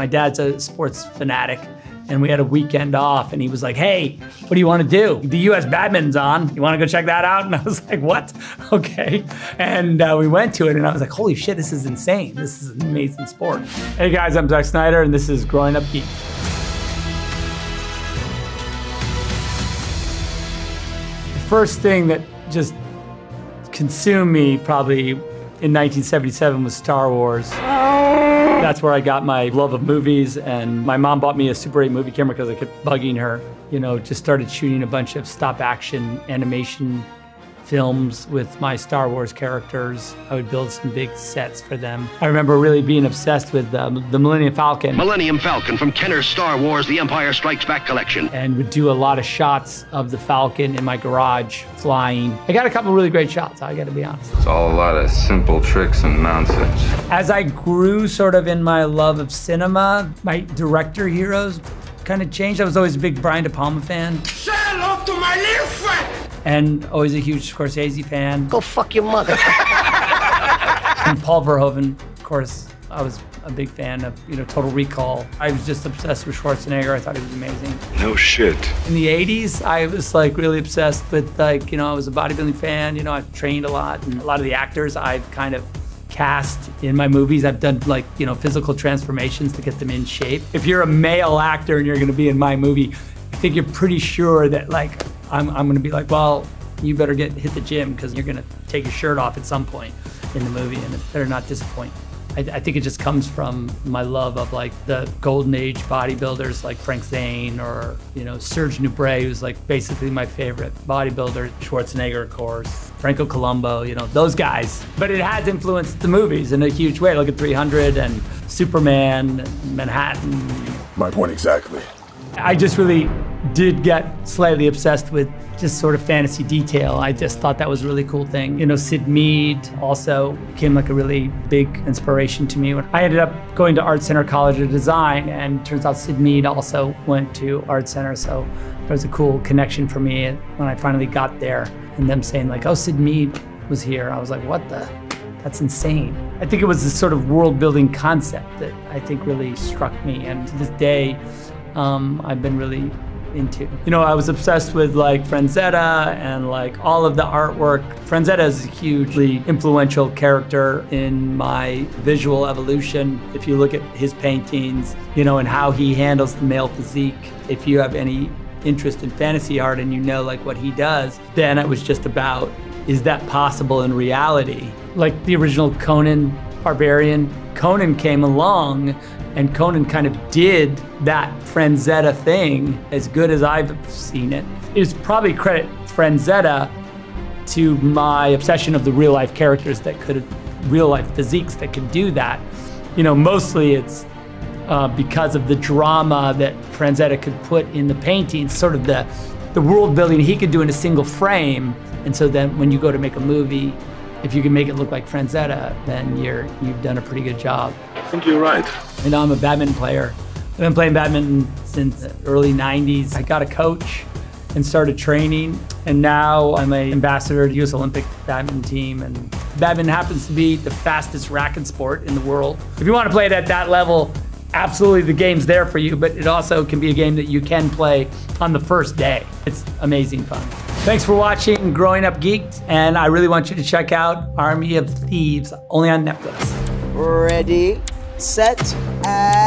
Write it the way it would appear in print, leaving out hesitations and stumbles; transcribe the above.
My dad's a sports fanatic, and we had a weekend off, and he was like, hey, what do you want to do? The U.S. badminton's on. You want to go check that out? And I was like, what? Okay. And we went to it, and I was like, holy shit, this is insane. This is an amazing sport. Hey guys, I'm Zack Snyder, and this is Growing Up Geeked. First thing that just consumed me probably in 1977 was Star Wars. That's where I got my love of movies, and my mom bought me a Super 8 movie camera because I kept bugging her. You know, just started shooting a bunch of stop action animation films with my Star Wars characters. I would build some big sets for them. I remember really being obsessed with the Millennium Falcon. Millennium Falcon from Kenner's Star Wars, The Empire Strikes Back collection. And would do a lot of shots of the Falcon in my garage flying. I got a couple really great shots, I gotta be honest. It's all a lot of simple tricks and nonsense. As I grew sort of in my love of cinema, my director heroes kind of changed. I was always a big Brian De Palma fan. Say hello to my little friend! And always a huge Scorsese fan. Go fuck your mother. And Paul Verhoeven, of course, I was a big fan of, you know, Total Recall. I was just obsessed with Schwarzenegger. I thought he was amazing. No shit. In the 80s, I was like really obsessed with, like, you know, I was a bodybuilding fan. You know, I've trained a lot. And a lot of the actors I've kind of cast in my movies, I've done, like, you know, physical transformations to get them in shape. If you're a male actor and you're going to be in my movie, I think you're pretty sure that, like, I'm gonna be like, well, you better hit the gym because you're gonna take your shirt off at some point in the movie, and it better not disappoint. I think it just comes from my love of, like, the golden age bodybuilders like Frank Zane or, you know, Serge Nubret, who's like basically my favorite bodybuilder, Schwarzenegger, of course, Franco Colombo, you know, those guys. But it has influenced the movies in a huge way. Look at 300 and Superman, Manhattan. My point exactly. I just really did get slightly obsessed with just sort of fantasy detail. I just thought that was a really cool thing. You know, Sid Mead also became like a really big inspiration to me. I ended up going to Art Center College of Design, and turns out Sid Mead also went to Art Center, so there was a cool connection for me when I finally got there. And them saying like, oh, Sid Mead was here. I was like, what the? That's insane. I think it was this sort of world-building concept that I think really struck me, and to this day, I've been really into. You know, I was obsessed with like Frazetta and like all of the artwork. Frazetta is a hugely influential character in my visual evolution. If you look at his paintings, you know, and how he handles the male physique, if you have any interest in fantasy art and you know like what he does, then it was just about, is that possible in reality? Like the original Conan Barbarian, Conan came along, and Conan kind of did that Frazetta thing as good as I've seen it. It's probably credit Frazetta to my obsession of the real life characters that could, real life physiques that could do that. You know, mostly it's because of the drama that Frazetta could put in the painting, sort of the world building he could do in a single frame. And so then when you go to make a movie, if you can make it look like Frazetta, then you've done a pretty good job. I think you're right. You know, I'm a badminton player. I've been playing badminton since the early 90s. I got a coach and started training, and now I'm an ambassador to the US Olympic badminton team, and badminton happens to be the fastest racket sport in the world. If you want to play it at that level, absolutely the game's there for you, but it also can be a game that you can play on the first day. It's amazing fun. Thanks for watching Growing Up Geeked, and I really want you to check out Army of Thieves, only on Netflix. Ready, set, and...